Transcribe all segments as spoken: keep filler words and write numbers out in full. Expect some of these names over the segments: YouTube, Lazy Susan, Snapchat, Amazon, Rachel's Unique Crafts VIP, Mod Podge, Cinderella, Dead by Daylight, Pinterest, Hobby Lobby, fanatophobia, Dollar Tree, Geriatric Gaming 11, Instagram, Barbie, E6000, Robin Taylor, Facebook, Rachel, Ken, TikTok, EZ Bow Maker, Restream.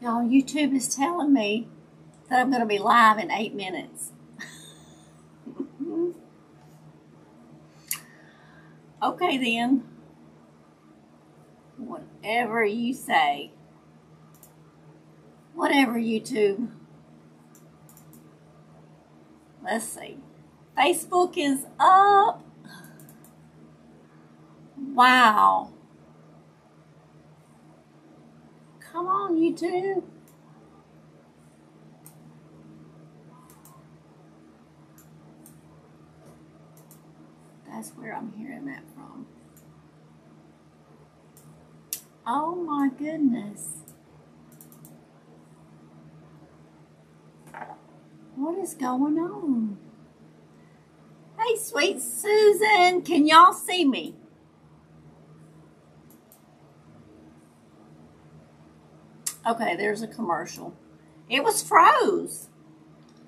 Y'all, YouTube is telling me that I'm going to be live in eight minutes. Okay then, whatever you say, whatever YouTube. Let's see, Facebook is up. Wow. Come on, YouTube. That's where I'm hearing that from. Oh my goodness. What is going on? Hey, sweet Susan, can y'all see me? Okay, there's a commercial. It was froze.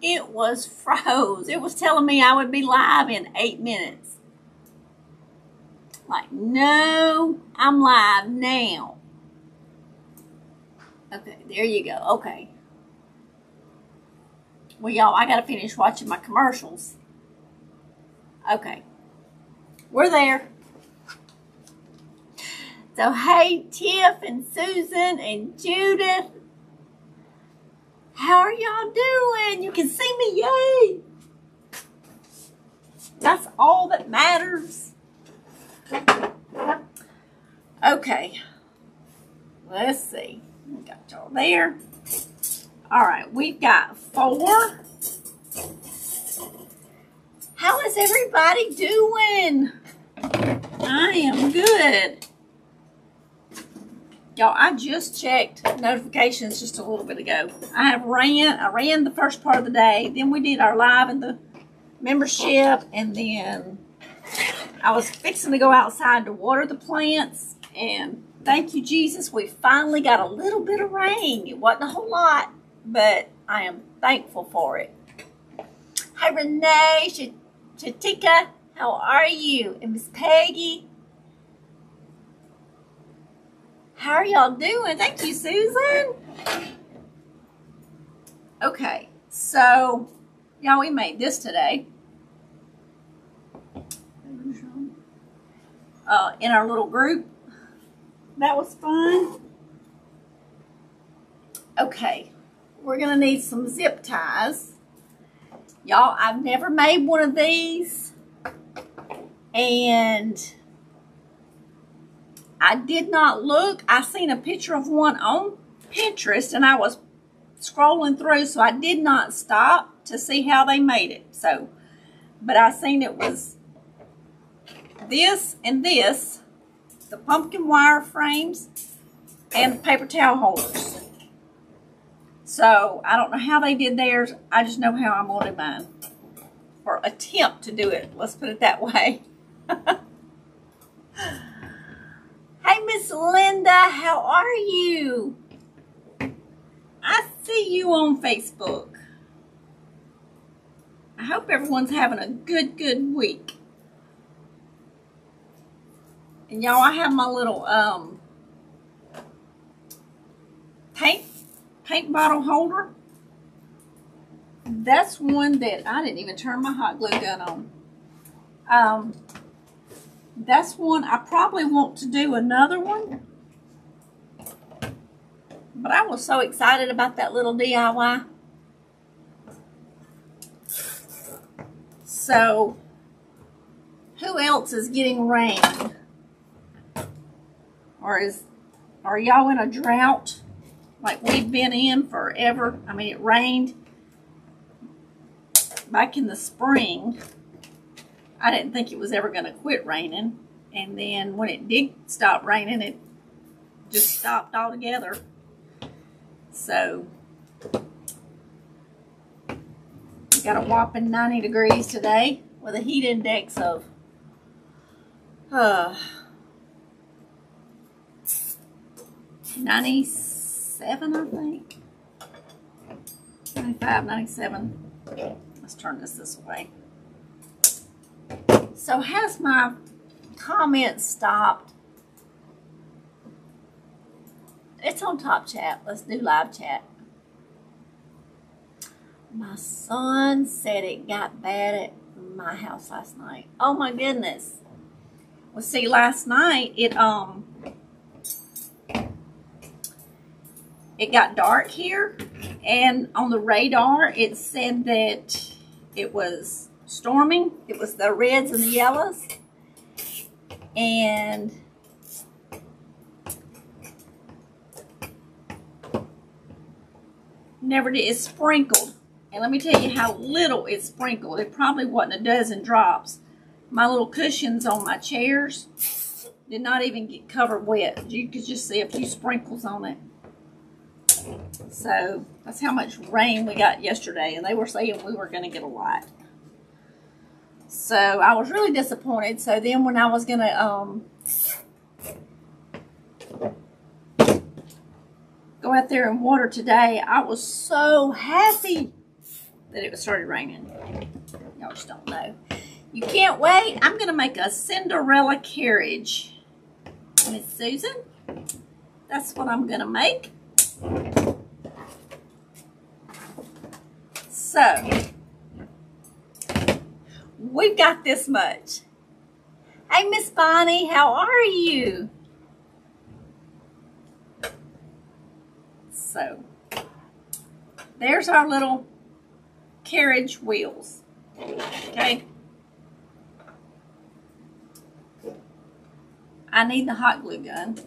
It was froze. It was telling me I would be live in eight minutes. Like, no, I'm live now. Okay, there you go. Okay. Well, y'all, I got to finish watching my commercials. Okay. We're there. So, hey, Tiff and Susan and Judith. How are y'all doing? You can see me, yay! That's all that matters. Okay. Let's see. We got y'all there. All right, we've got four. How is everybody doing? I am good. Y'all, I just checked notifications just a little bit ago. I have ran, I ran the first part of the day. Then we did our live and the membership. And then I was fixing to go outside to water the plants. And thank you, Jesus. We finally got a little bit of rain. It wasn't a whole lot, but I am thankful for it. Hi, Renee, Chatika, how are you? And Miss Peggy. How are y'all doing? Thank you, Susan. Okay, so, y'all, we made this today. Uh, in our little group. That was fun. Okay, we're gonna need some zip ties. Y'all, I've never made one of these. And I did not look. I seen a picture of one on Pinterest, and I was scrolling through, so I did not stop to see how they made it. So, but I seen it was this and this, the pumpkin wire frames, and paper towel holders. So, I don't know how they did theirs. I just know how I'm going to do mine, or attempt to do it. Let's put it that way. Hey, Miss Linda, how are you? I see you on Facebook. I hope everyone's having a good, good week. And y'all, I have my little um, paint, paint bottle holder. That's one that I didn't even turn my hot glue gun on. Um... That's one I probably want to do another one. But I was so excited about that little D I Y. So, who else is getting rain? Or is, are y'all in a drought like we've been in forever? I mean, it rained back in the spring. I didn't think it was ever going to quit raining. And then when it did stop raining, it just stopped altogether. So, we got a whopping ninety degrees today with a heat index of uh, ninety-seven, I think. ninety-five, ninety-seven. Let's turn this this way. So has my comment stopped? It's on Top Chat. Let's do live chat. My son said it got bad at my house last night. Oh my goodness. Well, see, last night it um it got dark here, and on the radar it said that it was storming. It was the reds and the yellows, and never did. It sprinkled. And let me tell you how little it sprinkled. It probably wasn't a dozen drops. My little cushions on my chairs did not even get covered wet. You could just see a few sprinkles on it. So that's how much rain we got yesterday. And they were saying we were going to get a lot. So I was really disappointed. So then when I was going to um, go out there and water today, I was so happy that it started raining. Y'all just don't know. You can't wait. I'm going to make a Cinderella carriage. Miss Susan, that's what I'm going to make. So, we've got this much. Hey, Miss Bonnie, how are you? So, there's our little carriage wheels. Okay. I need the hot glue gun.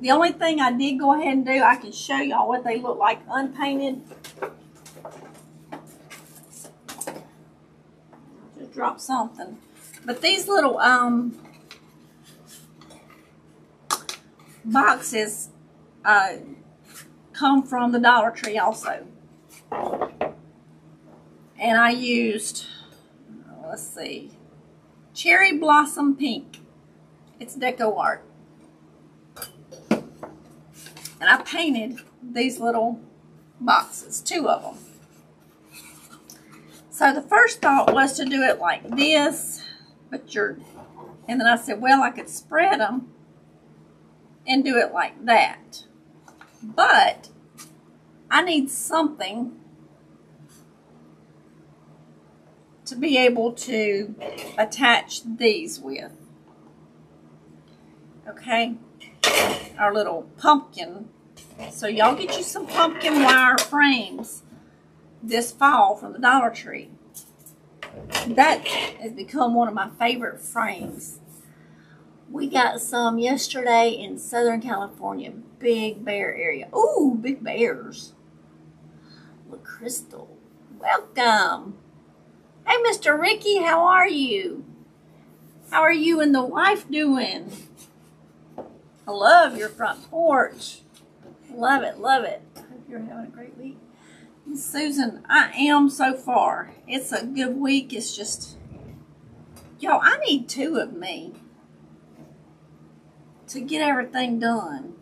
The only thing I did go ahead and do, I can show y'all what they look like unpainted. Just drop something. But these little um boxes uh, come from the Dollar Tree also. And I used, let's see, Cherry Blossom Pink. It's deco art. And I painted these little boxes, two of them. So the first thought was to do it like this, but you're, and then I said, well, I could spread them and do it like that. But I need something to be able to attach these with. Okay, our little pumpkin. So y'all get you some pumpkin wire frames this fall from the Dollar Tree. That has become one of my favorite frames. We got some yesterday in Southern California, Big Bear area. Ooh, big bears. Look, Crystal, welcome. Hey, Mister Ricky, how are you? How are you and the wife doing? I love your front porch. Love it, love it. I hope you're having a great week. Miss Susan, I am so far. It's a good week. It's just, y'all, I need two of me to get everything done.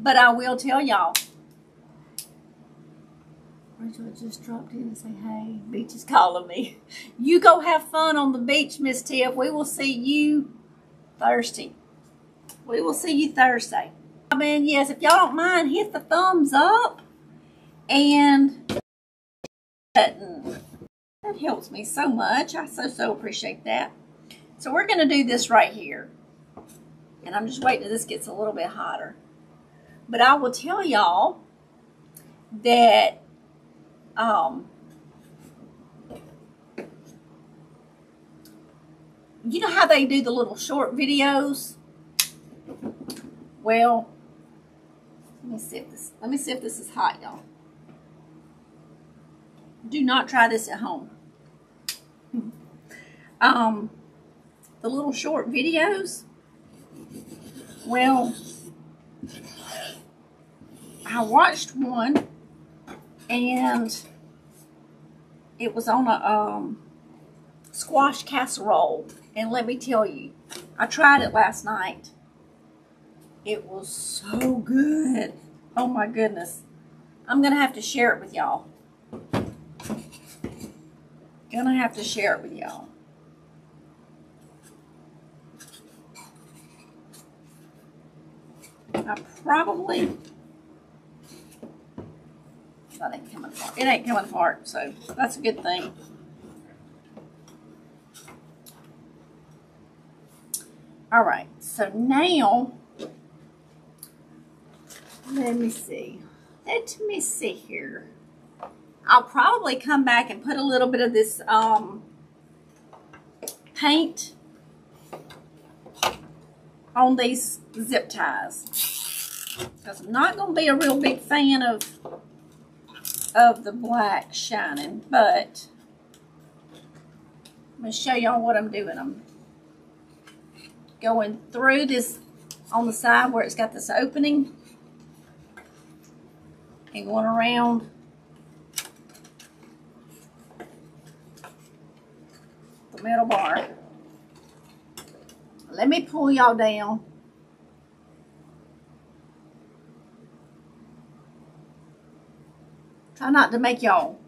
But I will tell y'all, Rachel just dropped in and said, hey, Beach is calling me. You go have fun on the beach, Miss Tiff. We will see you Thursday. We will see you Thursday. I mean, yes, if y'all don't mind, hit the thumbs up and button. That helps me so much. I so, so appreciate that. So we're going to do this right here. And I'm just waiting till this gets a little bit hotter. But I will tell y'all that um, you know how they do the little short videos? Well, let me see if this, let me see if this is hot, y'all. Do not try this at home. Um, the little short videos, well, I watched one and it was on a um, squash casserole. And let me tell you, I tried it last night. It was so good. Oh my goodness. I'm going to have to share it with y'all. Going to have to share it with y'all. I probably, that ain't coming apart. It ain't coming apart, so that's a good thing. All right, so now, let me see. Let me see here. I'll probably come back and put a little bit of this um, paint on these zip ties, because I'm not going to be a real big fan of of the black shining, but I'm going to show y'all what I'm doing. I'm going through this on the side where it's got this opening and going around the metal bar. Let me pull y'all down. Try not to make y'all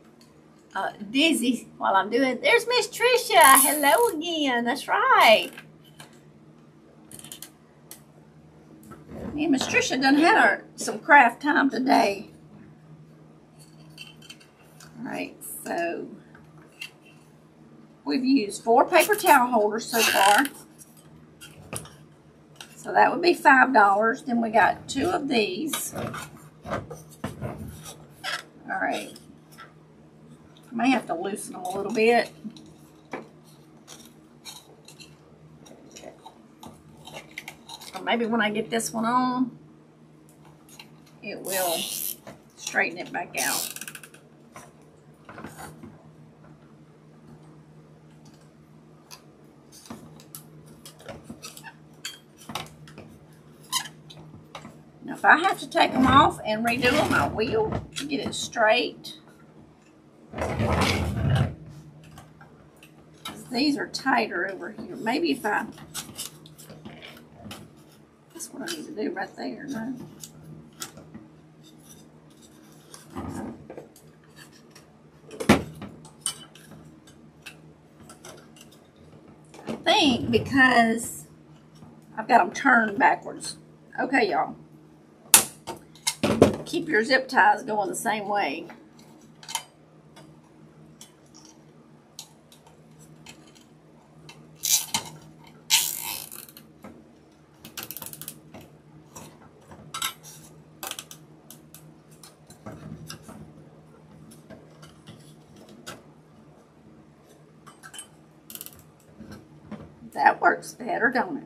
uh, dizzy while I'm doing it. There's Miss Trisha. Hello again. That's right. Yeah, Miss Trisha done had her some craft time today. All right, so we've used four paper towel holders so far. So that would be five dollars. Then we got two of these. All right. I may have to loosen them a little bit. Or maybe when I get this one on, it will straighten it back out. If I have to take them off and redo them, I will to get it straight. These are tighter over here. Maybe if I, that's what I need to do right there. No? I think because I've got them turned backwards. Okay, y'all. Keep your zip ties going the same way. That works better, don't it?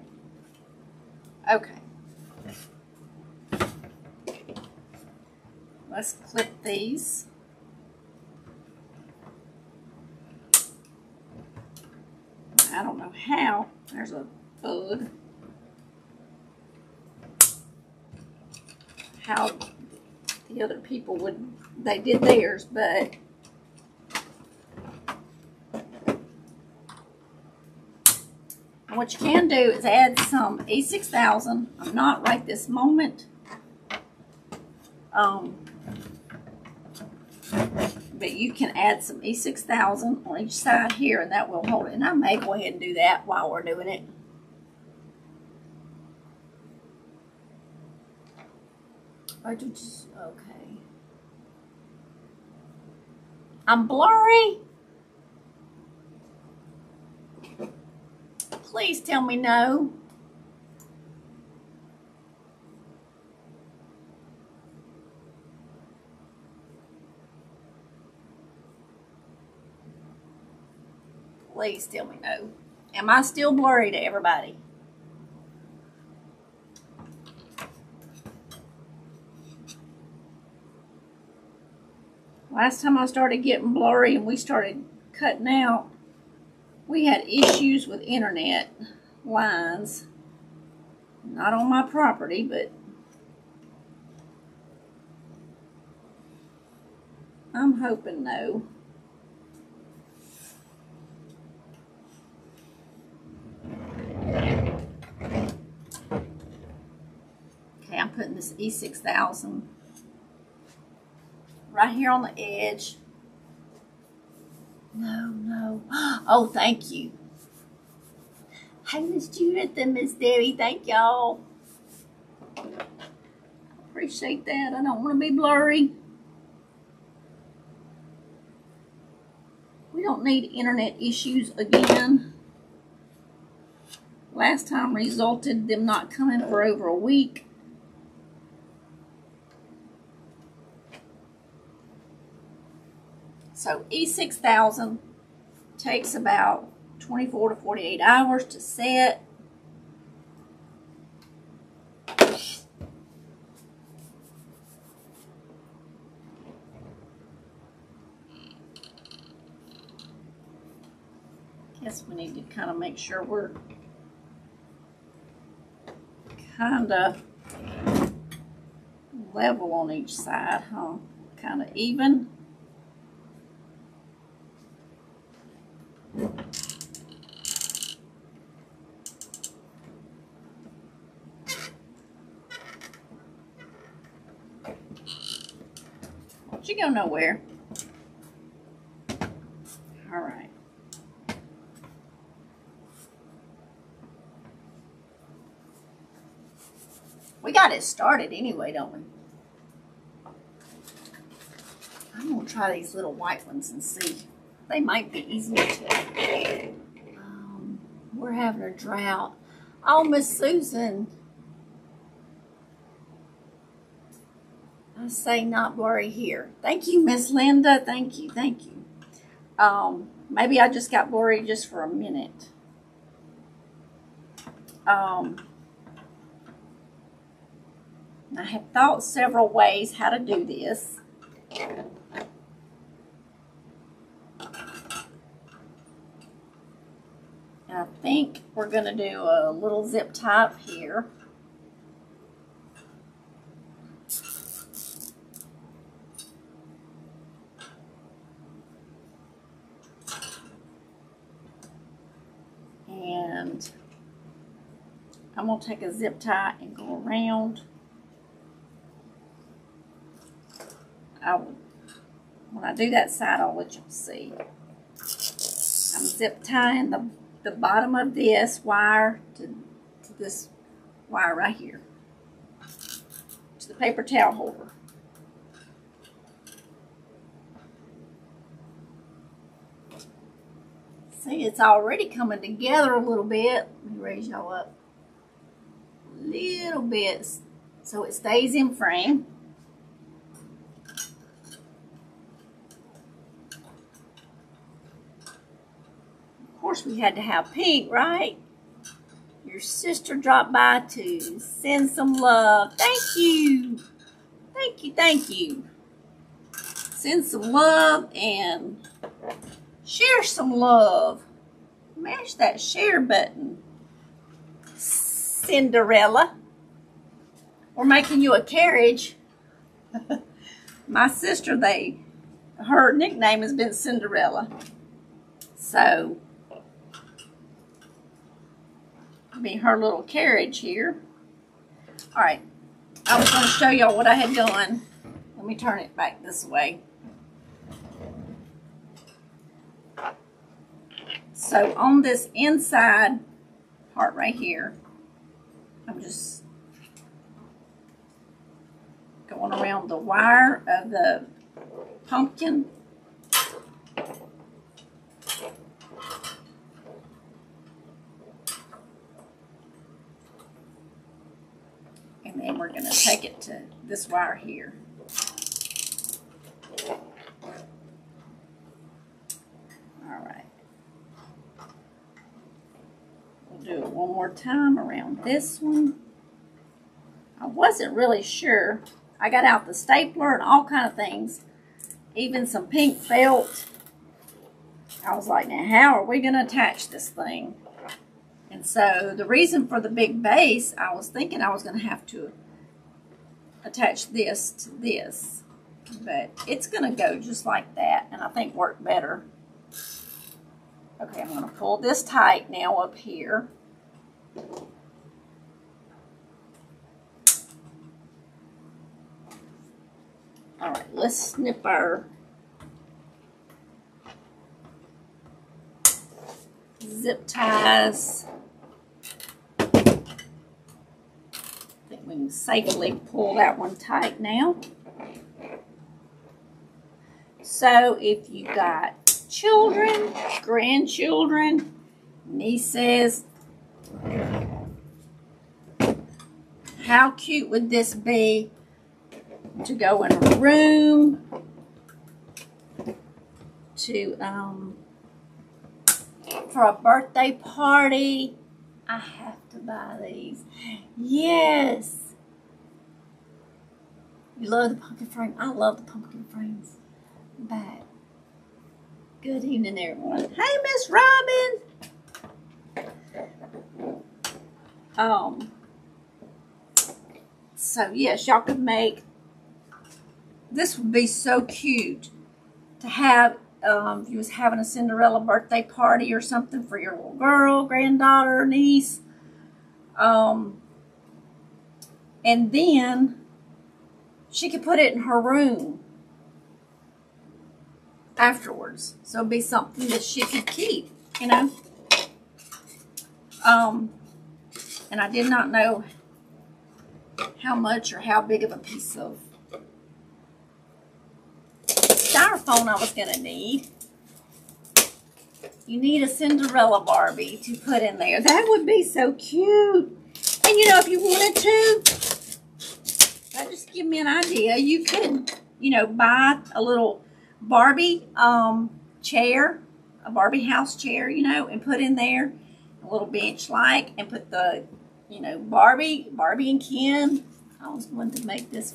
Okay. Let's clip these. I don't know how. There's a bug. How the other people would, they did theirs, but what you can do is add some E six thousand. I'm not right this moment. Um, But you can add some E six thousand on each side here, and that will hold it. And I may go ahead and do that while we're doing it. Or just, okay. I'm blurry. Please tell me no. Please tell me no. Am I still blurry to everybody? Last time I started getting blurry and we started cutting out, we had issues with internet lines. Not on my property, but I'm hoping no. I'm putting this E six thousand right here on the edge. No, no. Oh, thank you. Hey, Miss Judith and Miss Debbie, thank y'all. Appreciate that. I don't want to be blurry. We don't need internet issues again. Last time resulted them not coming for over a week. So E six thousand takes about twenty-four to forty-eight hours to set. Guess we need to kind of make sure we're kind of level on each side, huh? Kind of even. She go nowhere. All right. We got it started anyway, don't we? I'm going to try these little white ones and see. They might be easier to. Um, we're having a drought. Oh, Miss Susan. I say not worry here. Thank you, Miss Linda. Thank you, thank you. Um, maybe I just got worried just for a minute. Um... I have thought several ways how to do this. I think we're going to do a little zip tie here. And I'm going to take a zip tie and go around. I will, when I do that side, I'll let you see. I'm zip tying the, the bottom of this wire to, to this wire right here, to the paper towel holder. See, it's already coming together a little bit. Let me raise y'all up a little bit so it stays in frame. Course we had to have pink, right? Your sister dropped by to send some love. Thank you. Thank you, thank you. Send some love and share some love. Mash that share button, Cinderella. We're making you a carriage. My sister, they, her nickname has been Cinderella. So, be her little carriage here. All right, I was going to show y'all what I had done. Let me turn it back this way. So on this inside part right here, I'm just going around the wire of the pumpkin. And then we're going to take it to this wire here. All right. We'll do it one more time around this one. I wasn't really sure. I got out the stapler and all kind of things. Even some pink felt. I was like, now how are we going to attach this thing? And so the reason for the big base, I was thinking I was going to have to attach this to this, but it's going to go just like that, and I think work better. Okay, I'm going to pull this tight now up here. All right, let's snip our zip ties. I think we can safely pull that one tight now. So if you got children, grandchildren, nieces, how cute would this be to go in a room to um for a birthday party? I have to buy these. Yes. You love the pumpkin frame. I love the pumpkin frames. But good evening, everyone. Hey, Miss Robin. Um. So yes, y'all could make. This would be so cute to have. Um, if you was having a Cinderella birthday party or something for your little girl, granddaughter, niece. Um, and then she could put it in her room afterwards. So it'd be something that she could keep, you know. Um, and I did not know how much or how big of a piece of styrofoam I was going to need. You need a Cinderella Barbie to put in there. That would be so cute. And you know, if you wanted to, that just give me an idea. You could, you know, buy a little Barbie um, chair, a Barbie house chair, you know, and put in there a little bench like, and put the, you know, Barbie, Barbie and Ken. I was going to make this.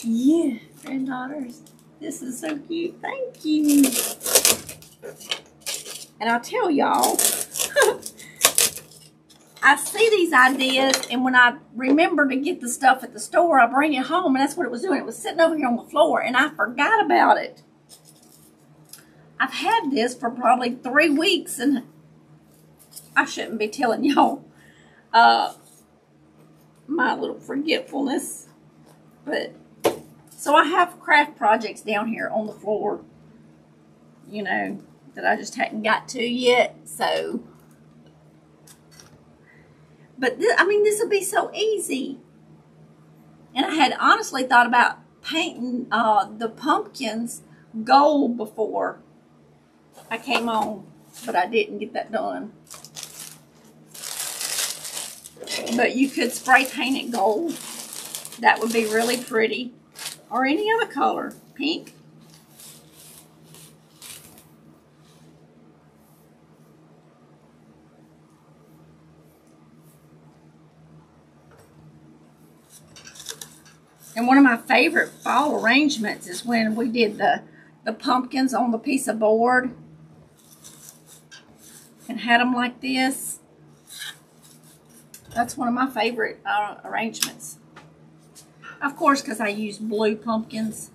Yeah, granddaughters, this is so cute. Thank you. And I'll tell y'all, I see these ideas, and when I remember to get the stuff at the store, I bring it home, and that's what it was doing. It was sitting over here on the floor, and I forgot about it. I've had this for probably three weeks, and I shouldn't be telling y'all uh, my little forgetfulness, but... So I have craft projects down here on the floor, you know, that I just hadn't got to yet. So, but this, I mean, this would be so easy. And I had honestly thought about painting uh, the pumpkins gold before I came on, but I didn't get that done. But you could spray paint it gold. That would be really pretty. Or any other color, pink. And one of my favorite fall arrangements is when we did the, the pumpkins on the piece of board and had them like this. That's one of my favorite uh, arrangements. Of course, because I use blue pumpkins.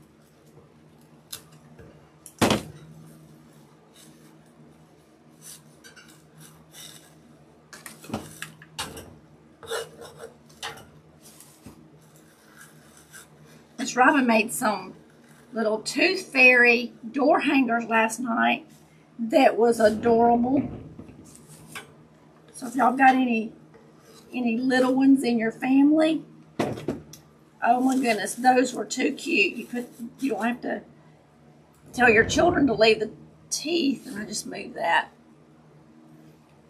Miss Robin made some little tooth fairy door hangers last night. That was adorable. So if y'all got any any little ones in your family, oh my goodness, those were too cute. You put, you don't have to tell your children to leave the teeth, and I just moved that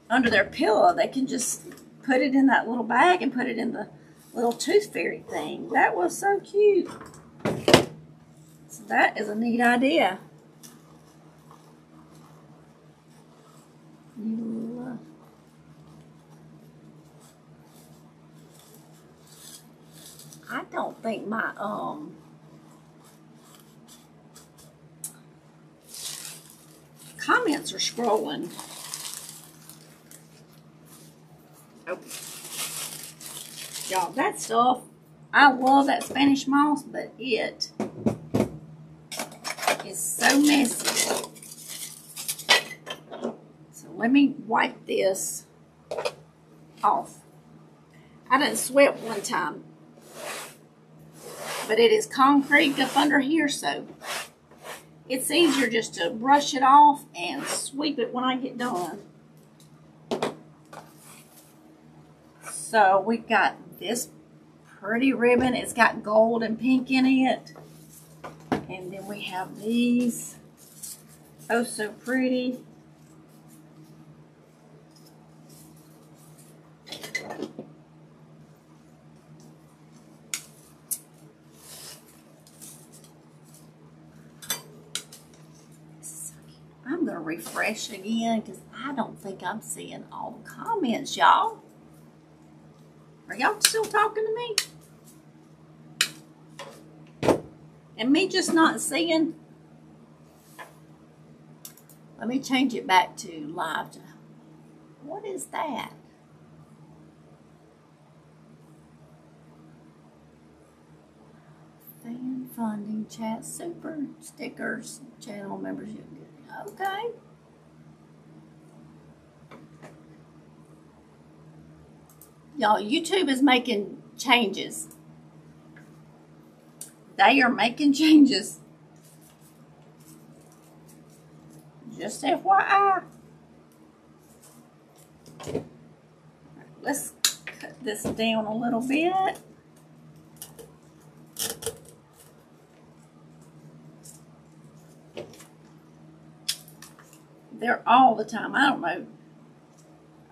under their pillow. They can just put it in that little bag and put it in the little tooth fairy thing. That was so cute. So that is a neat idea. I don't think my, um, comments are scrolling. Oh. Y'all, that stuff, I love that Spanish moss, but it is so messy. So let me wipe this off. I done swept one time. But it is concrete up under here, so it's easier just to brush it off and sweep it when I get done. So we've got this pretty ribbon. It's got gold and pink in it. And then we have these. Oh, so pretty. I'm going to refresh again because I don't think I'm seeing all the comments, y'all. Are y'all still talking to me? And me just not seeing? Let me change it back to live. What is that? Fan funding, chat, super, stickers, channel membership. Okay. Y'all, YouTube is making changes. They are making changes. Just F Y I. Right, let's cut this down a little bit. They're all the time. I don't know.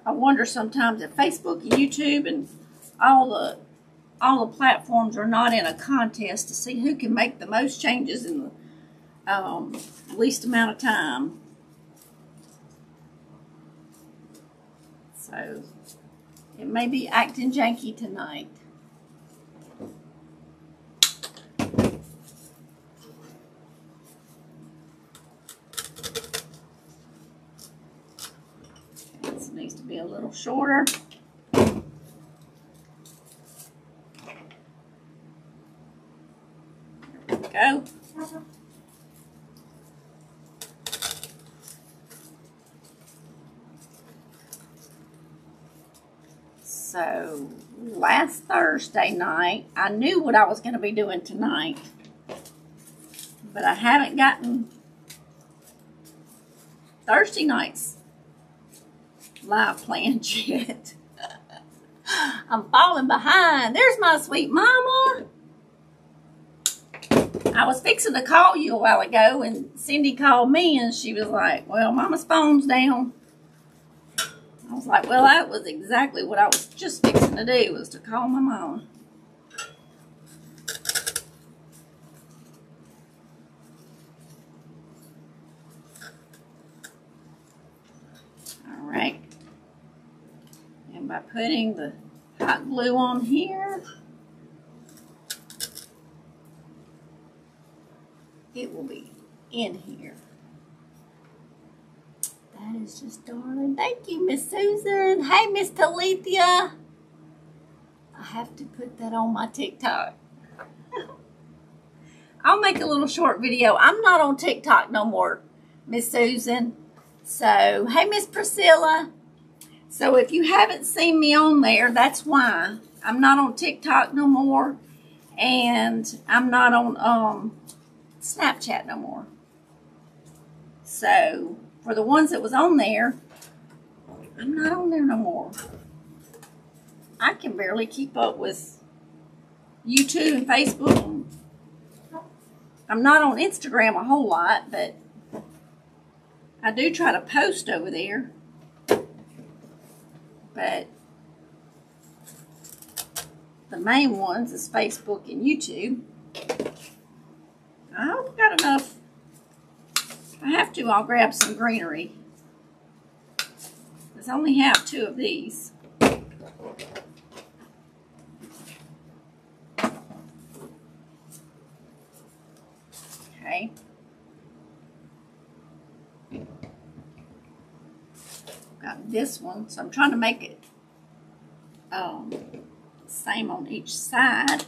I wonder sometimes if Facebook and YouTube and all the all the platforms are not in a contest to see who can make the most changes in the um, least amount of time. So it may be acting janky tonight. A little shorter. There we go. So last Thursday night, I knew what I was going to be doing tonight, but I haven't gotten Thursday night's live plan yet. I'm falling behind. There's my sweet mama. I was fixing to call you a while ago and Cindy called me and she was like, well, mama's phone's down. I was like, well, that was exactly what I was just fixing to do, was to call my mama. All right. By putting the hot glue on here, it will be in here. That is just darling. Thank you, Miss Susan. Hey, Miss Talithia. I have to put that on my TikTok. I'll make a little short video. I'm not on TikTok no more, Miss Susan. So, hey, Miss Priscilla. So if you haven't seen me on there, that's why. I'm not on TikTok no more, and I'm not on um, Snapchat no more. So for the ones that was on there, I'm not on there no more. I can barely keep up with YouTube and Facebook. I'm not on Instagram a whole lot, but I do try to post over there. But the main ones is Facebook and YouTube. I've got enough. If I have to, I'll grab some greenery. Because I only have two of these. Okay. Got this one, so I'm trying to make it um, same on each side.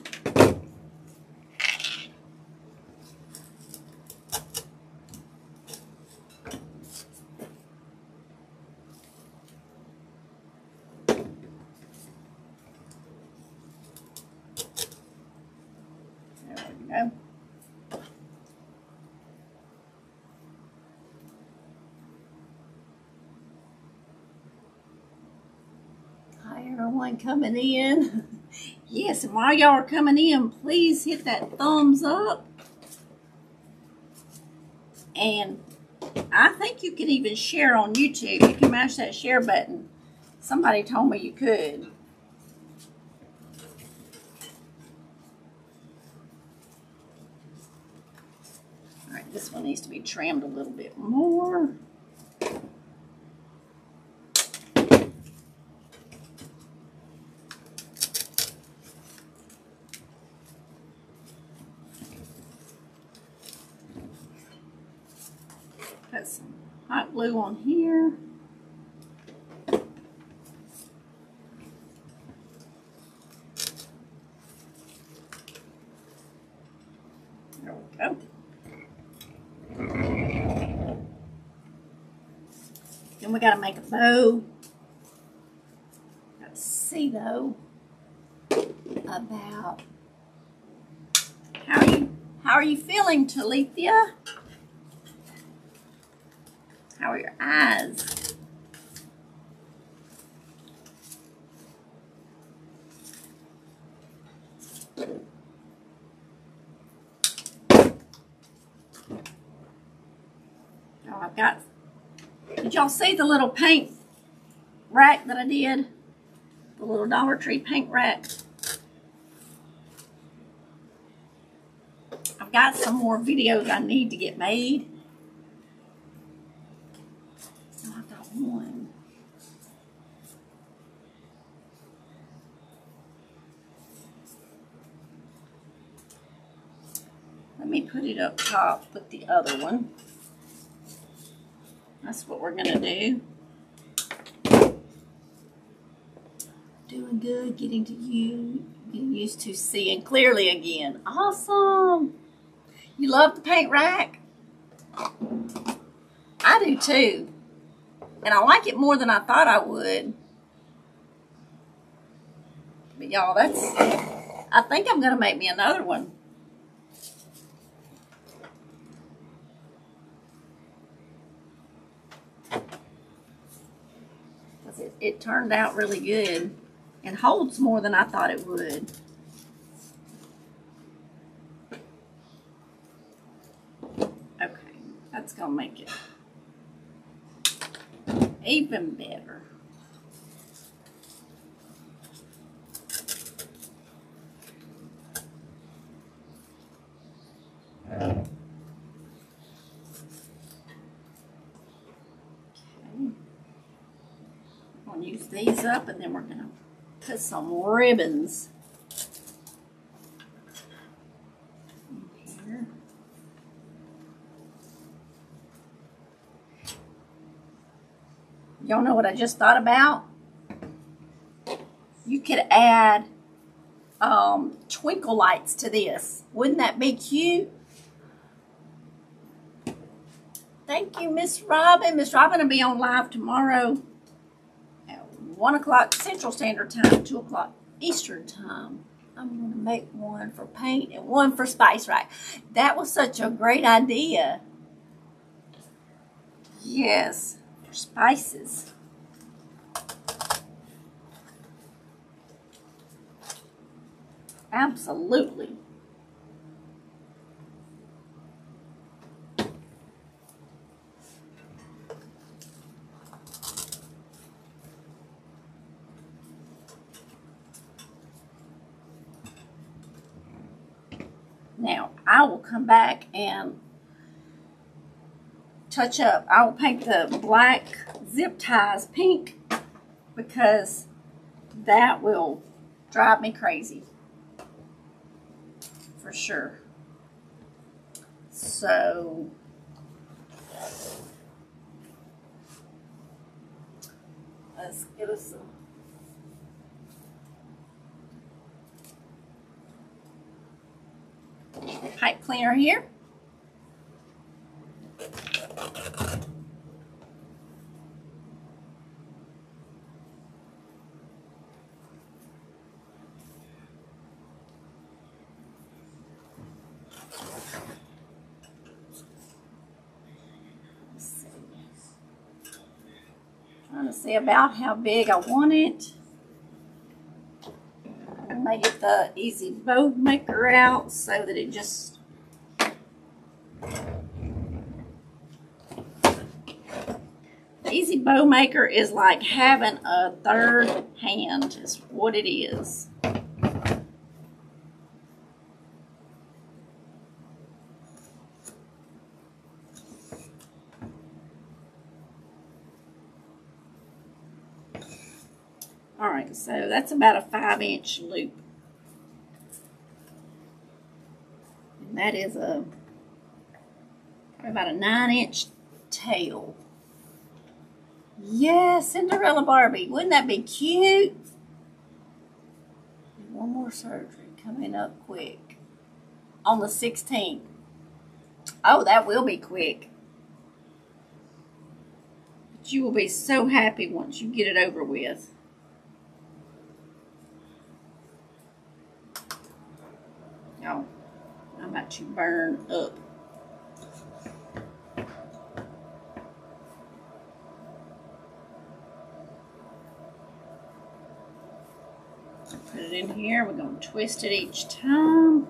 everyone coming in. Yes, while y'all are coming in, please hit that thumbs up. And I think you can even share on YouTube. You can mash that share button. Somebody told me you could. All right, this one needs to be trimmed a little bit more. Put some hot glue on here. There we go. Then we got to make a bow. Got to see though about how are you how are you feeling, Talithia? How are your eyes? Oh, I've got, did y'all see the little paint rack that I did? The little Dollar Tree paint rack. I've got some more videos I need to get made. One. Let me put it up top with the other one. That's what we're gonna do. Doing good, getting to you, getting used to seeing clearly again. Awesome! You love the paint rack? I do too. And I like it more than I thought I would. But y'all, that's, I think I'm gonna make me another one. Because it, it turned out really good and holds more than I thought it would. Okay, that's gonna make it even better. Okay. I'm gonna use these up and then we're gonna put some ribbons in here. Y'all know what I just thought about? You could add um, twinkle lights to this. Wouldn't that be cute? Thank you, Miss Robin. Miss Robin will be on live tomorrow at one o'clock Central Standard Time, two o'clock Eastern Time. I'm going to make one for paint and one for spice rack. That was such a great idea. Yes. Spices. Absolutely. Now, I will come back and touch up. I will paint the black zip ties pink because that will drive me crazy for sure. So let's get us some. Pipe cleaner here. About how big I want it. I get the E Z Bow Maker out so that it just the E Z Bow Maker is like having a third hand is what it is. Alright, so that's about a five inch loop. And that is a about a nine inch tail. Yeah, Cinderella Barbie. Wouldn't that be cute? One more surgery coming up quick. On the sixteenth. Oh, that will be quick. But you will be so happy once you get it over with. Oh, I'm about to burn up. Put it in here. We're going to twist it each time.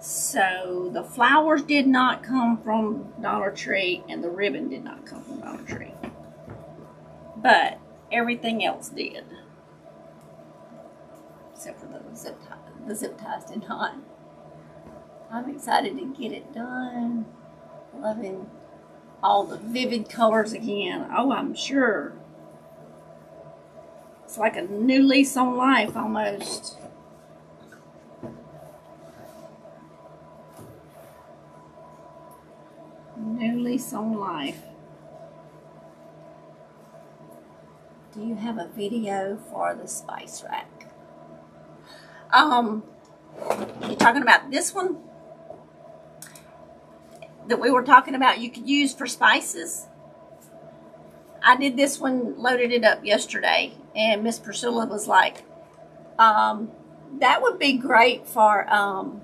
So the flowers did not come from Dollar Tree and the ribbon did not come from Dollar Tree. But everything else did, except for the zip tie. The zip ties did not. I'm excited to get it done. Loving all the vivid colors again. Oh, I'm sure. It's like a new lease on life almost. New lease on life. Do you have a video for the spice rack? Um, you're talking about this one that we were talking about you could use for spices? I did this one, loaded it up yesterday, and Miss Priscilla was like, um, that would be great for um,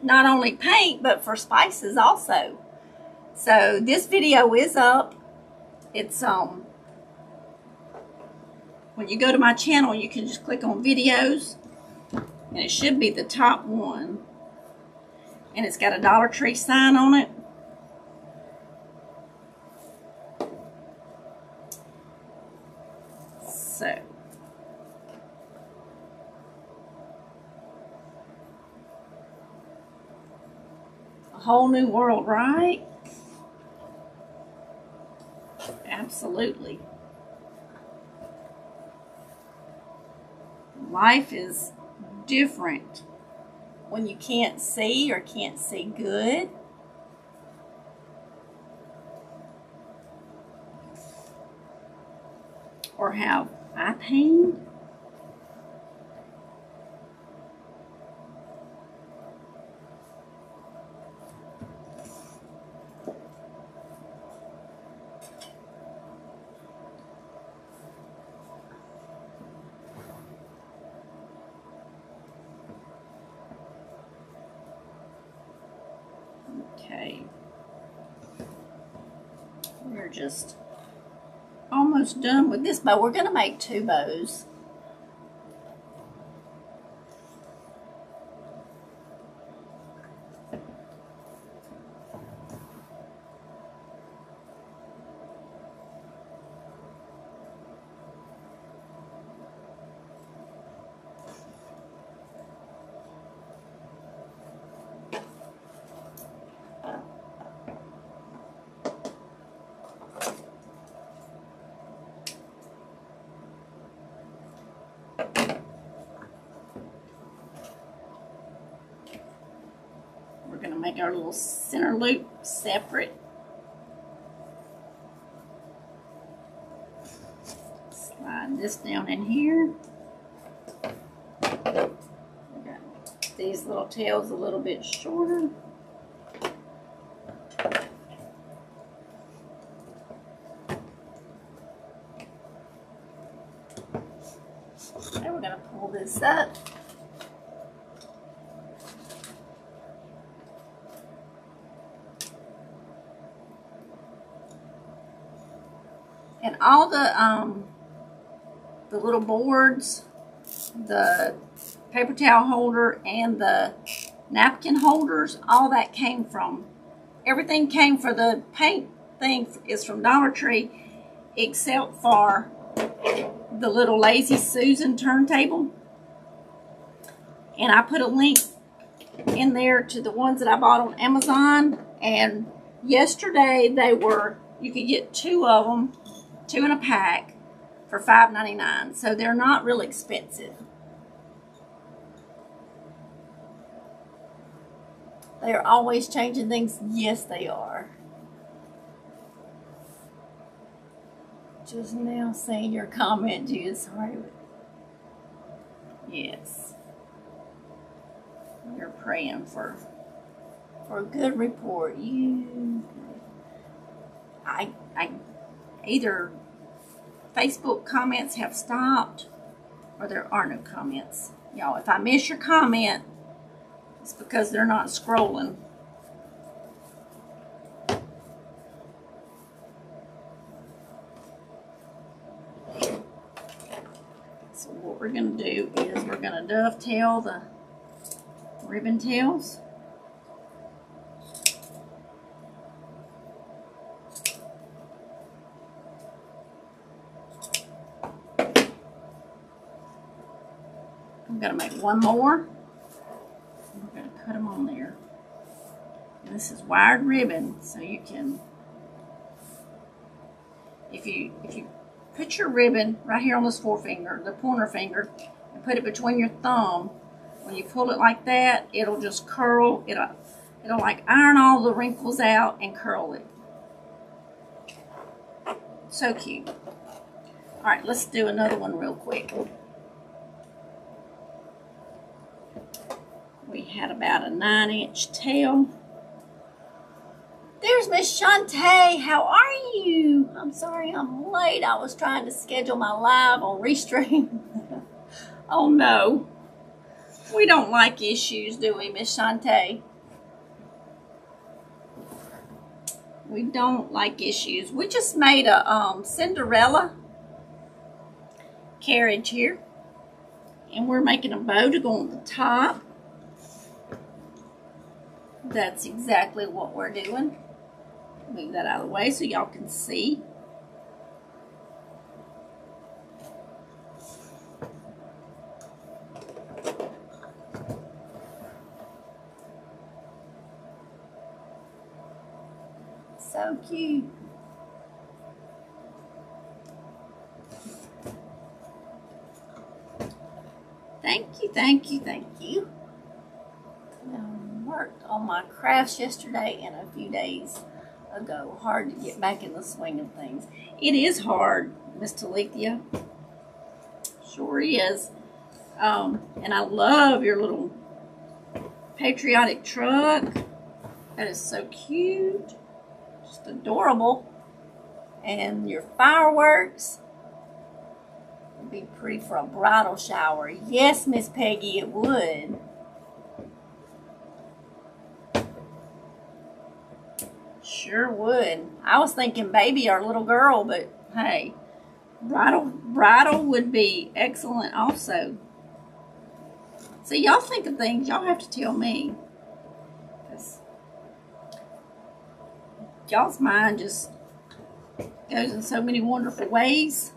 not only paint, but for spices also. So this video is up. It's, um, when you go to my channel, you can just click on videos, and it should be the top one. And it's got a Dollar Tree sign on it. So. A whole new world, right? Absolutely. Life is different when you can't see or can't see good. Or how I paint. We're just almost done with this bow. We're going to make two bows. Make our little center loop separate. Slide this down in here. We got these little tails a little bit shorter. Now we're going to pull this up. And all the um, the little boards, the paper towel holder, and the napkin holders, all that came from, everything came for the paint thing is from Dollar Tree, except for the little Lazy Susan turntable. And I put a link in there to the ones that I bought on Amazon. And yesterday they were, you could get two of them, two in a pack for five ninety-nine. So they're not real expensive. They're always changing things. Yes, they are. Just now seeing your comment, Jude. Sorry. Yes. You're praying for for a good report. You, I, I, either Facebook comments have stopped, or there are no comments. Y'all, if I miss your comment, it's because they're not scrolling. So what we're going to do is we're going to dovetail the ribbon tails. I'm going to make one more. Put them on there. And this is wired ribbon, so you can, if you if you put your ribbon right here on this forefinger, the pointer finger, and put it between your thumb, when you pull it like that, it'll just curl. It'll it'll like iron all the wrinkles out and curl it. So cute. All right, let's do another one real quick. We had about a nine inch tail. There's Miss Shantae. How are you? I'm sorry I'm late. I was trying to schedule my live on Restream. Oh, no. We don't like issues, do we, Miss Shantae? We don't like issues. We just made a um, Cinderella carriage here. And we're making a bow to go on the top. That's exactly what we're doing. Move that out of the way so y'all can see. So cute. Thank you, thank you, thank you. Worked on my crafts yesterday and a few days ago. Hard to get back in the swing of things. It is hard, Miss Talithia. Sure is. Um, and I love your little patriotic truck. That is so cute. Just adorable. And your fireworks. It'd be pretty for a bridal shower. Yes, Miss Peggy, it would. Sure would. I was thinking baby or little girl, but hey, bridal, bridal would be excellent also. So y'all think of things, y'all have to tell me. Y'all's mind just goes in so many wonderful ways.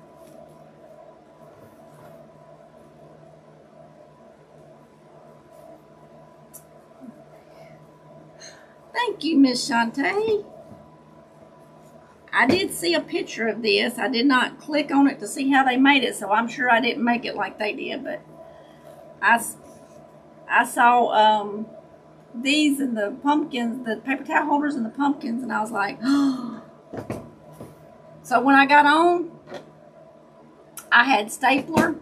Thank you, Miss Shantae. I did see a picture of this. I did not click on it to see how they made it, so I'm sure I didn't make it like they did, but I, I saw um, these and the pumpkins, the paper towel holders and the pumpkins, and I was like, oh. So when I got on, I had stapler.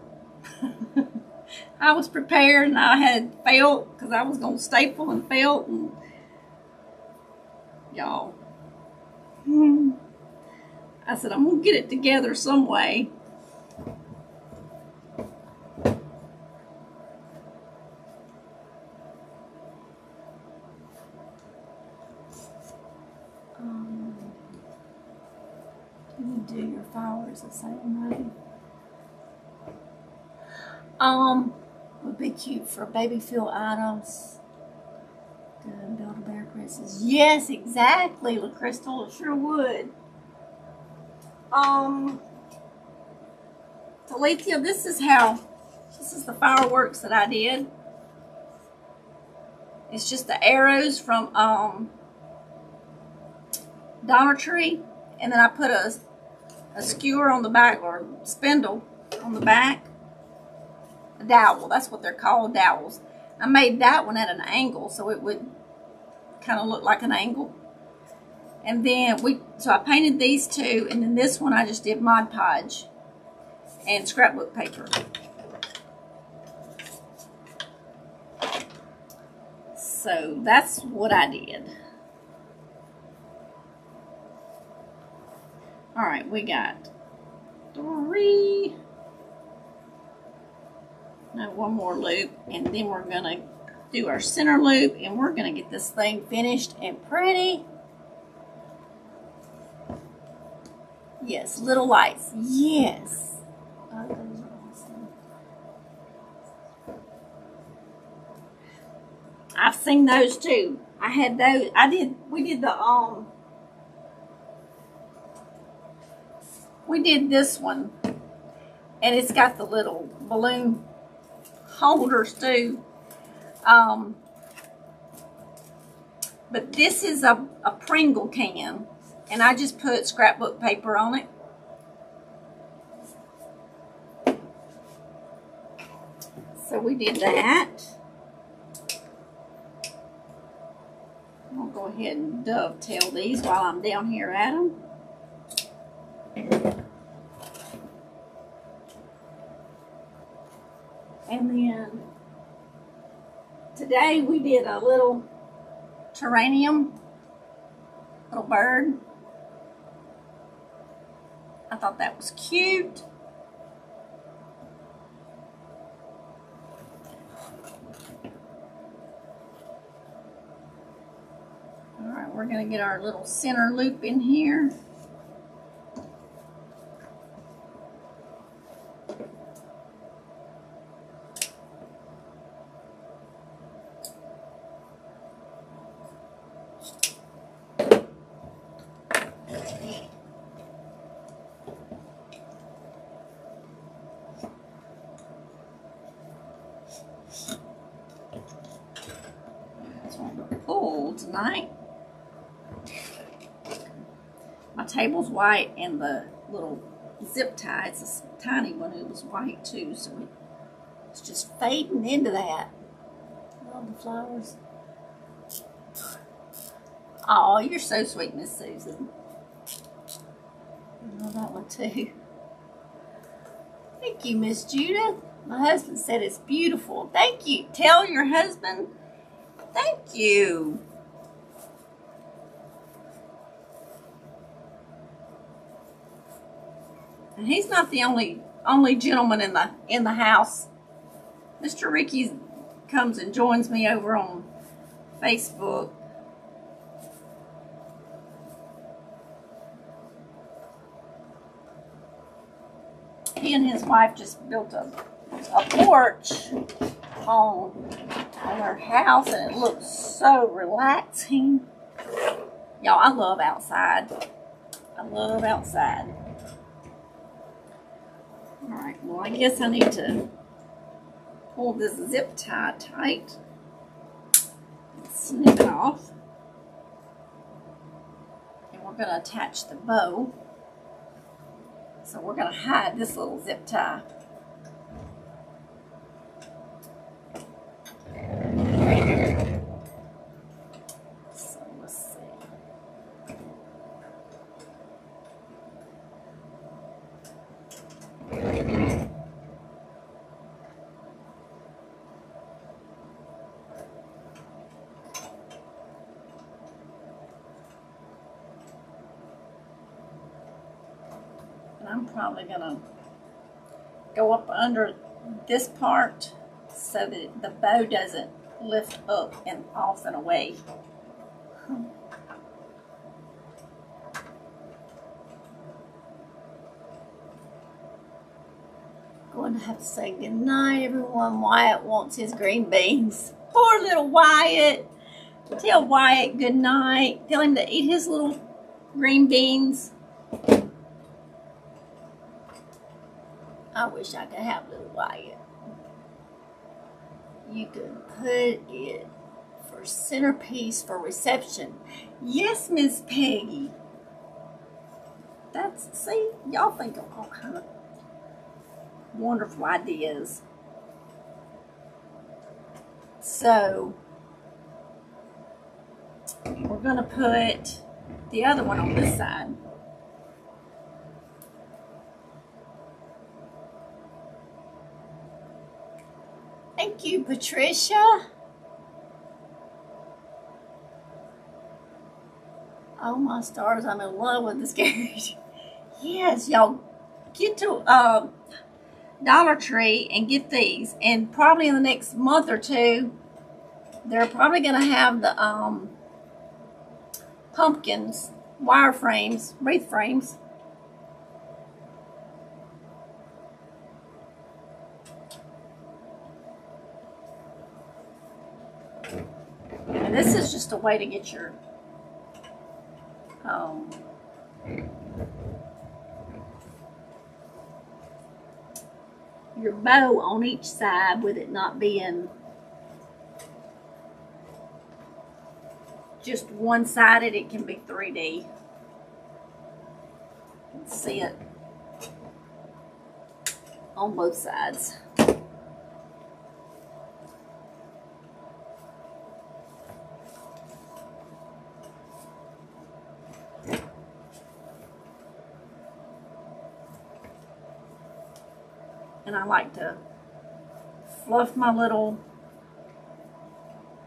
I was prepared, and I had felt, because I was going to staple and felt, and y'all, I said I'm gonna get it together some way. Um, and do your flowers the same way. Um, would be cute for baby field items. The Build-A-Bear Princess. Yes, exactly, LaCrystal, it sure would. Um, Talithia, this is how, this is the fireworks that I did. It's just the arrows from um, Dollar Tree, and then I put a, a skewer on the back, or spindle on the back. A dowel, that's what they're called, dowels. I made that one at an angle, so it would kind of look like an angle. And then we, so I painted these two, and then this one I just did Mod Podge and scrapbook paper. So that's what I did. All right, we got three. Now one more loop, and then we're gonna do our center loop, and we're gonna get this thing finished and pretty. Yes, little lights. Yes. Oh, those are awesome. I've seen those too. I had those. I did. We did the um. We did this one, and it's got the little balloon holders too, um, but this is a, a Pringle can, and I just put scrapbook paper on it. So we did that. I'll go ahead and dovetail these while I'm down here at them. And then today we did a little terrarium, little bird. I thought that was cute. All right, we're going to get our little center loop in here. Table's white, and the little zip tie, it's a tiny one, it was white too, so it's just fading into that. Love the flowers. Oh, you're so sweet, Miss Susan. I love that one too. Thank you, Miss Judith. My husband said it's beautiful. Thank you. Tell your husband thank you. And he's not the only only gentleman in the in the house. Mister Ricky comes and joins me over on Facebook. He and his wife just built a a porch on on their house, and it looks so relaxing. Y'all, I love outside. I love outside. Alright, well, I guess I need to pull this zip tie tight and snip it off. And we're going to attach the bow. So we're going to hide this little zip tie. Probably gonna go up under this part so that the bow doesn't lift up and off and away. gonna have to say goodnight, everyone. Wyatt wants his green beans. Poor little Wyatt. Tell Wyatt goodnight. Tell him to eat his little green beans. I wish I could have little Wyatt. You could put it for centerpiece for reception. Yes, Miss Peggy. That's, see, y'all think of all kinds of wonderful ideas. So, we're going to put the other one on this side. Thank you, Patricia. Oh my stars, I'm in love with this carriage. Yes, y'all get to uh, Dollar Tree and get these. And probably in the next month or two, they're probably going to have the um, pumpkins, wire frames, wreath frames. And this is just a way to get your um, your bow on each side with it not being just one-sided. It can be three D. You can see it on both sides. And I like to fluff my little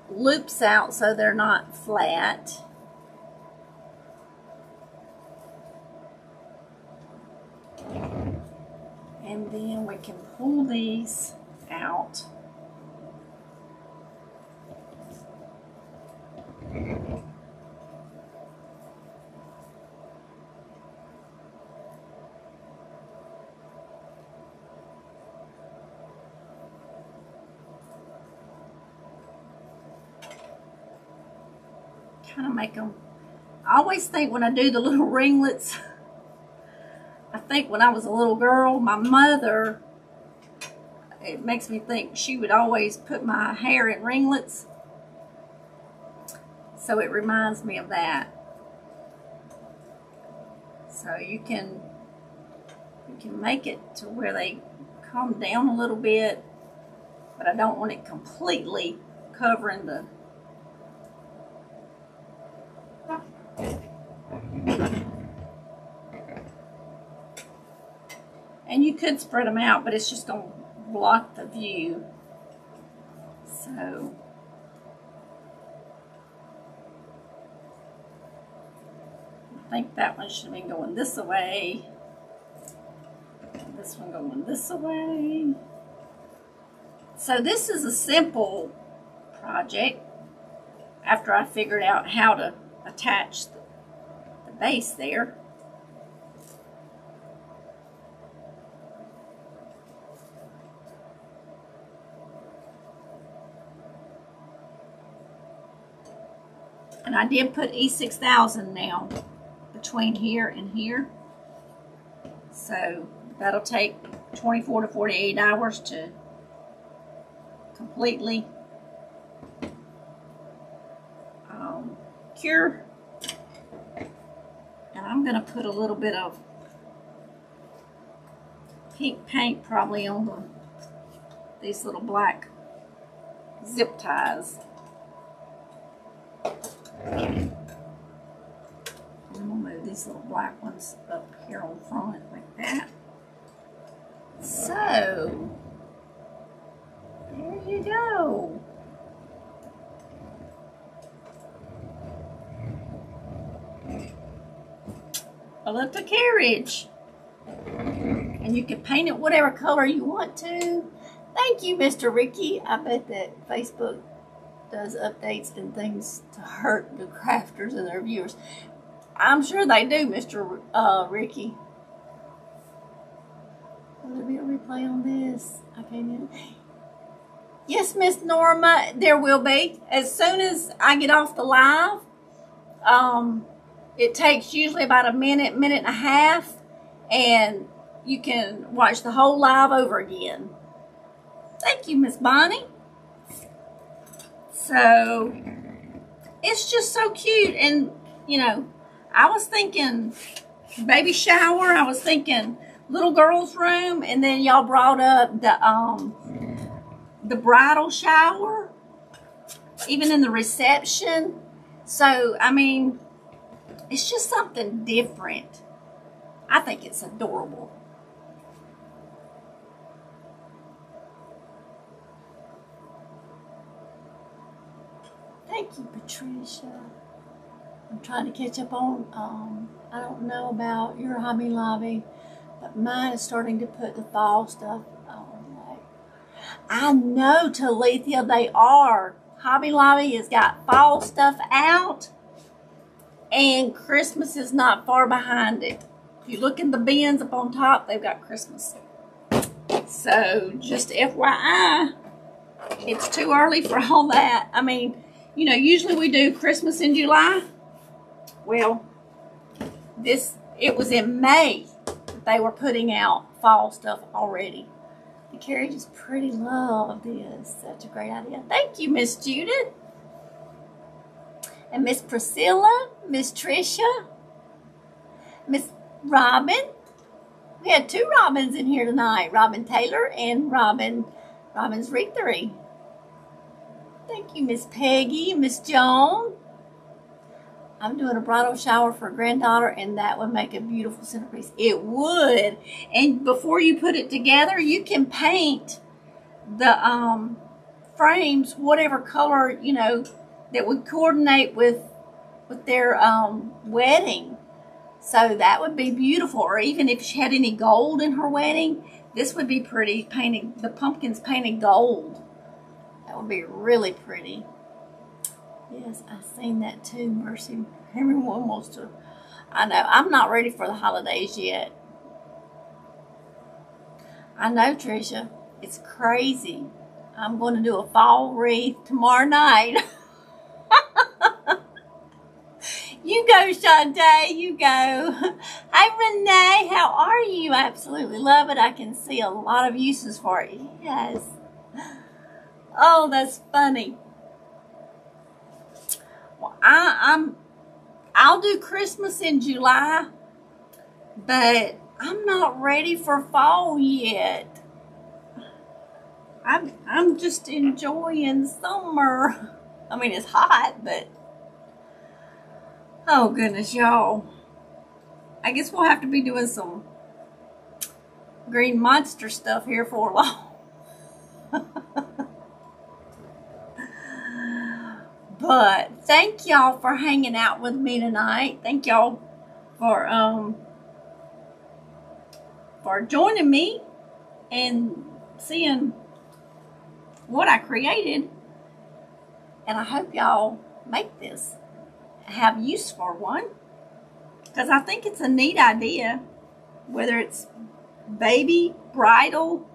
loops out so they're not flat. And then we can pull these out. Kind of make them. I always think when I do the little ringlets, I think when I was a little girl, my mother, it makes me think she would always put my hair in ringlets. So it reminds me of that. So you can, you can make it to where they come down a little bit, but I don't want it completely covering the and you could spread them out, but it's just going to block the view. So I think that one should be going this way. This one going this way. So this is a simple project after I figured out how to attach the, the base there. And I did put E six thousand now between here and here. So that'll take twenty-four to forty-eight hours to completely um, cure. And I'm going to put a little bit of pink paint probably on the, these little black zip ties. I'm going to move these little black ones up here on front like that. So, there you go. A little carriage. And you can paint it whatever color you want to. Thank you, Mister Ricky. I bet that Facebook does updates and things to hurt the crafters and their viewers. I'm sure they do, Mister Uh, Ricky. Will there be a replay on this? I can't. Yes, Miss Norma, there will be. As soon as I get off the live, um, it takes usually about a minute, minute and a half, and you can watch the whole live over again. Thank you, Miss Bonnie. So, it's just so cute. And, you know, I was thinking baby shower. I was thinking little girl's room. And then y'all brought up the, um, the bridal shower, even in the reception. So, I mean, it's just something different. I think it's adorable. Thank you, Patricia. I'm trying to catch up on, um, I don't know about your Hobby Lobby, but mine is starting to put the fall stuff on. Like, I know, Talithia, they are. Hobby Lobby has got fall stuff out, and Christmas is not far behind it. If you look in the bins up on top, they've got Christmas. So, just F Y I, it's too early for all that. I mean, you know, usually we do Christmas in July. Well, this, it was in May that they were putting out fall stuff already. The carriage is pretty. Love this. Such a great idea. Thank you, Miss Judith. And Miss Priscilla, Miss Tricia, Miss Robin. We had two Robins in here tonight. Robin Taylor and Robin, Robin's Reethery. Thank you, Miss Peggy, Miss Joan. I'm doing a bridal shower for a granddaughter, and that would make a beautiful centerpiece. It would. And before you put it together, you can paint the um, frames whatever color, you know, that would coordinate with, with their um, wedding. So that would be beautiful. Or even if she had any gold in her wedding, this would be pretty. Painting the pumpkins painted gold. That would be really pretty. Yes, I've seen that too, Mercy. Everyone wants to. I know. I'm not ready for the holidays yet. I know, Tricia. It's crazy. I'm going to do a fall wreath tomorrow night. You go, Sade. You go. Hey, Renee. How are you? I absolutely love it. I can see a lot of uses for it. Yes. Oh, that's funny. Well, I, I'm, I'll do Christmas in July, but I'm not ready for fall yet. I'm, I'm just enjoying summer. I mean, it's hot, but oh goodness, y'all. I guess we'll have to be doing some green monster stuff here for a while. But thank y'all for hanging out with me tonight. Thank y'all for um for joining me and seeing what I created. And I hope y'all make this, have use for one, because I think it's a neat idea. Whether it's baby, bridal,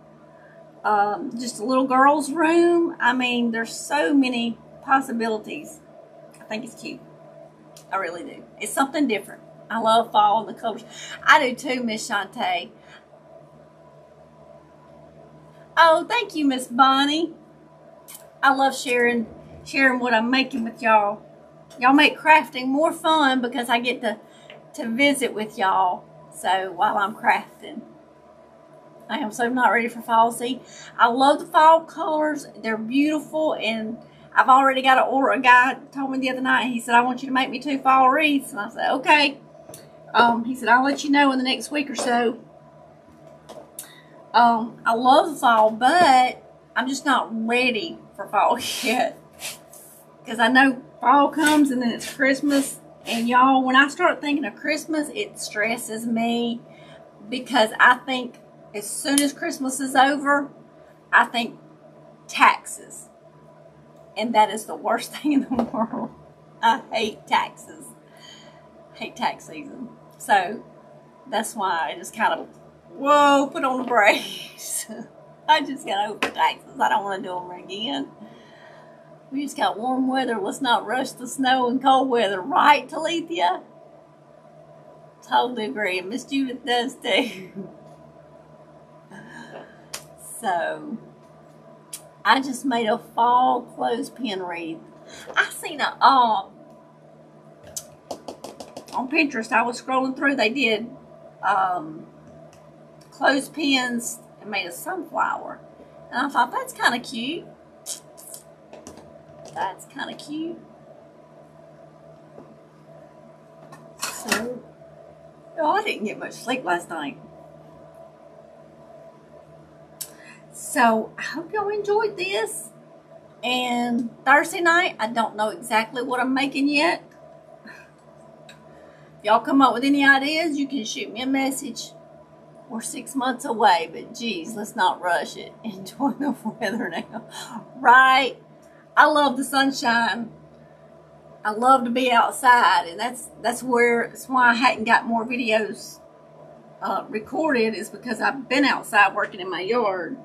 um, just a little girl's room. I mean, there's so many possibilities. I think it's cute. I really do. It's something different. I love fall and the colors. I do too, Miss Shantae. Oh, thank you, Miss Bonnie. I love sharing sharing what I'm making with y'all. Y'all make crafting more fun because I get to to visit with y'all. So while I'm crafting, I am so not ready for fall. See, I love the fall colors. They're beautiful. And I've already got an order. A guy told me the other night, he said, I want you to make me two fall wreaths. And I said, okay. Um, he said, I'll let you know in the next week or so. Um, I love fall, but I'm just not ready for fall yet. Because I know fall comes and then it's Christmas. And y'all, when I start thinking of Christmas, it stresses me. Because I think as soon as Christmas is over, I think taxes. And that is the worst thing in the world. I hate taxes. I hate tax season. So that's why I just kind of Whoa, put on the brakes. I just got over taxes. I don't want to do them again. We just got warm weather. Let's not rush the snow and cold weather, right, Talithia? Totally agree. And Miss Judith does too. So, I just made a fall clothespin wreath. I seen a, uh, on Pinterest, I was scrolling through, they did um, clothespins and made a sunflower. And I thought, that's kind of cute. That's kind of cute. So, oh, I didn't get much sleep last night. So, I hope y'all enjoyed this. And Thursday night, I don't know exactly what I'm making yet. If y'all come up with any ideas, you can shoot me a message. We're six months away, but geez, let's not rush it. Enjoy the weather now. Right? I love the sunshine. I love to be outside, and that's that's where that's why I hadn't got more videos uh, recorded, is because I've been outside working in my yard.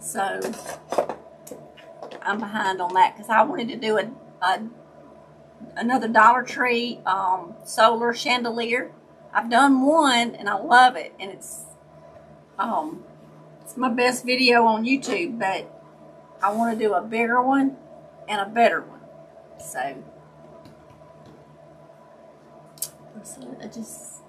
So I'm behind on that because I wanted to do a, a another Dollar Tree um, solar chandelier. I've done one and I love it, and it's um it's my best video on YouTube, but I want to do a bigger one and a better one. So, Priscilla, I just,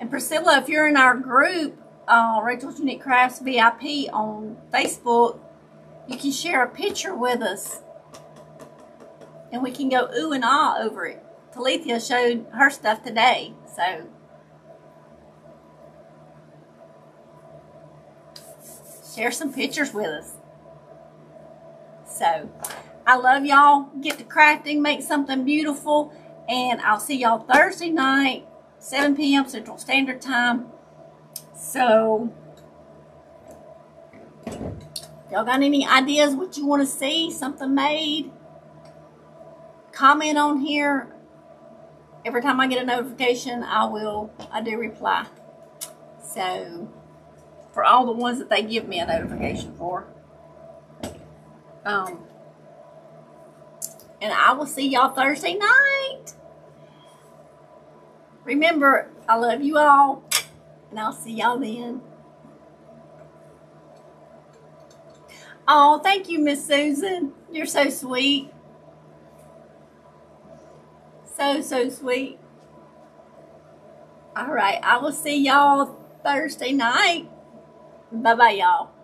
and Priscilla, if you're in our group, uh, Rachel's Unique Crafts V I P on Facebook, you can share a picture with us, and we can go ooh and ah over it. Talithia showed her stuff today, so. Share some pictures with us. So, I love y'all. Get to crafting, make something beautiful, and I'll see y'all Thursday night, seven p m Central Standard Time. So, y'all got any ideas what you want to see, something made? Comment on here. Every time I get a notification, I will, I do reply. So, for all the ones that they give me a notification for. Um, and I will see y'all Thursday night. Remember, I love you all, and I'll see y'all then. Oh, thank you, Miss Susan. You're so sweet. So, so sweet. All right, I will see y'all Thursday night. Bye-bye, y'all.